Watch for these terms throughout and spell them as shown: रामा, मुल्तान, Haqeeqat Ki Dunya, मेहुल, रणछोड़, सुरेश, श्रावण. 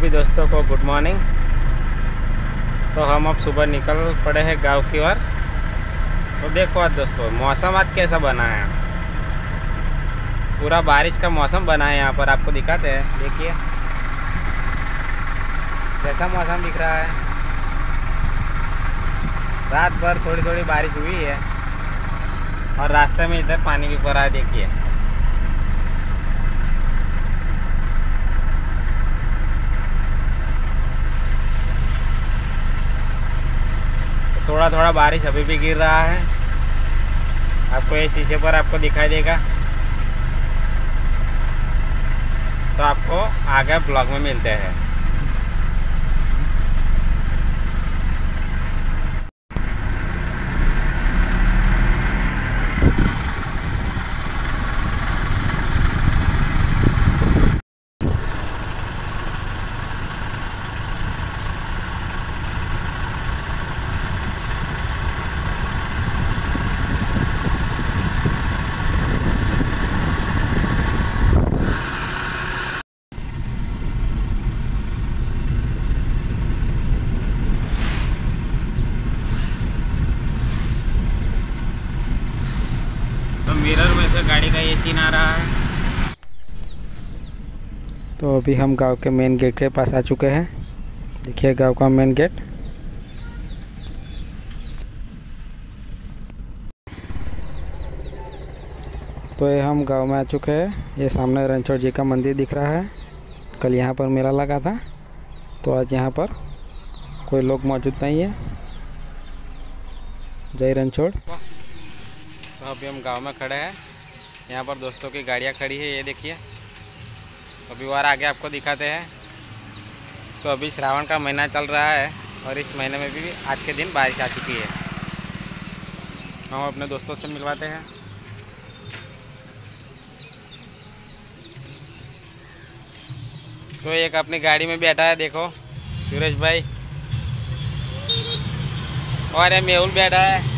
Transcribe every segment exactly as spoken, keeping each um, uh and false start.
सभी दोस्तों को गुड मॉर्निंग। तो हम अब सुबह निकल पड़े हैं गांव की ओर। तो देखो आज दोस्तों मौसम आज कैसा बना है, पूरा बारिश का मौसम बना है। यहाँ पर आपको दिखाते हैं, देखिए कैसा मौसम दिख रहा है। रात भर थोड़ी थोड़ी बारिश हुई है और रास्ते में इधर पानी भी भरा है, देखिए। थोड़ा थोड़ा बारिश अभी भी गिर रहा है, आपको ये शीशे पर आपको दिखाई देगा। तो आपको आगे ब्लॉग में मिलते हैं। मिरर में से गाड़ी का ये सीन आ रहा है। तो अभी हम गांव के मेन गेट के पास आ चुके हैं। देखिए गांव का मेन गेट। तो ये हम गांव में आ चुके हैं। ये सामने रणछोड़ जी का मंदिर दिख रहा है। कल यहाँ पर मेला लगा था, तो आज यहाँ पर कोई लोग मौजूद नहीं है। जय रणछोड़। तो अभी हम गांव में खड़े हैं। यहाँ पर दोस्तों की गाड़ियाँ खड़ी है, ये देखिए। अभी और आगे आपको दिखाते हैं। तो अभी श्रावण का महीना चल रहा है और इस महीने में भी आज के दिन बारिश आ चुकी है। हम अपने दोस्तों से मिलवाते हैं। तो एक अपनी गाड़ी में बैठा है, देखो सुरेश भाई, और ये मेहुल बैठा है।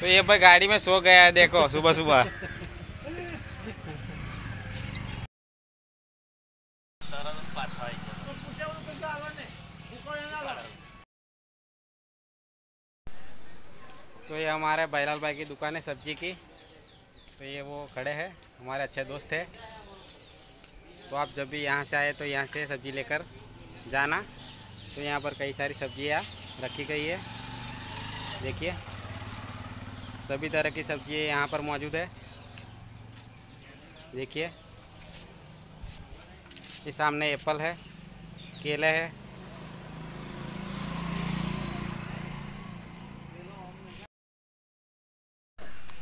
तो ये पर गाड़ी में सो गया है, देखो सुबह सुबह। तो ये हमारे बैलाल भाई की दुकान है सब्जी की। तो ये वो खड़े हैं, हमारे अच्छे दोस्त है। तो आप जब भी यहाँ से आए तो यहाँ से सब्जी लेकर जाना। तो यहाँ पर कई सारी सब्जियाँ रखी गई है, देखिए सभी तरह की सब्जी यहाँ पर मौजूद है। देखिए ये सामने एप्पल है, केले है।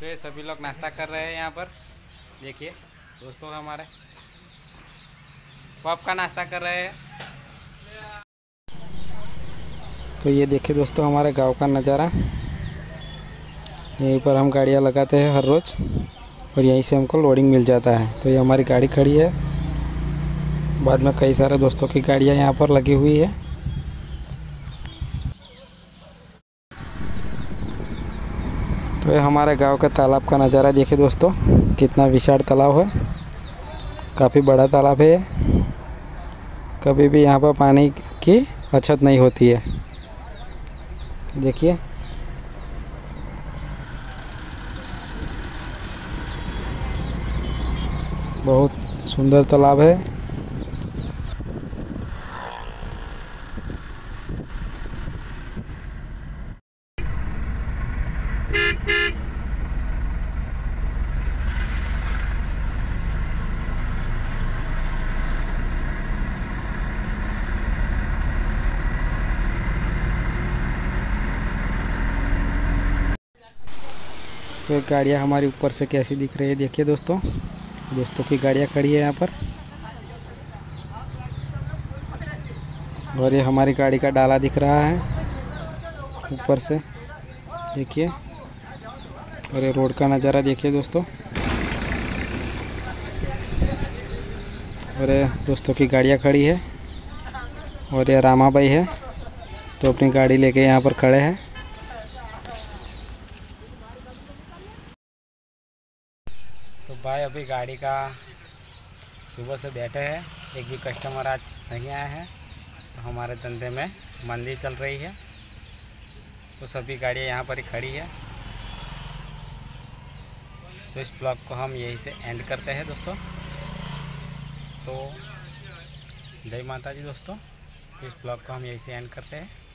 तो ये सभी लोग नाश्ता कर रहे हैं यहाँ पर, देखिए दोस्तों हमारे पॉप का नाश्ता कर रहे हैं। तो ये देखिए दोस्तों हमारे गांव का नज़ारा। यहीं पर हम गाड़ियाँ लगाते हैं हर रोज़ और यहीं से हमको लोडिंग मिल जाता है। तो ये हमारी गाड़ी खड़ी है, बाद में कई सारे दोस्तों की गाड़ियाँ यहाँ पर लगी हुई है। तो ये हमारे गांव के तालाब का नज़ारा देखिए दोस्तों, कितना विशाल तालाब है, काफ़ी बड़ा तालाब है। कभी भी यहाँ पर पानी की अच्छत नहीं होती है, देखिए। बहुत सुंदर तालाब है। तो गाड़ियाँ हमारी ऊपर से कैसी दिख रही है, देखिए दोस्तों। दोस्तों की गाड़ियाँ खड़ी है यहाँ पर। और ये हमारी गाड़ी का डाला दिख रहा है ऊपर से, देखिए। और ये रोड का नज़ारा देखिए दोस्तों। और ये दोस्तों की गाड़ियाँ खड़ी है। और ये रामा भाई है, तो अपनी गाड़ी लेके यहाँ पर खड़े हैं। तो भाई अभी गाड़ी का सुबह से बैठे हैं, एक भी कस्टमर आज नहीं आया है। तो हमारे धंधे में मंदी चल रही है, तो सभी गाड़ियाँ यहाँ पर ही खड़ी है। तो इस ब्लॉग को हम यहीं से एंड करते हैं दोस्तों। तो जय माता दी दोस्तों, इस ब्लॉग को हम यहीं से एंड करते हैं।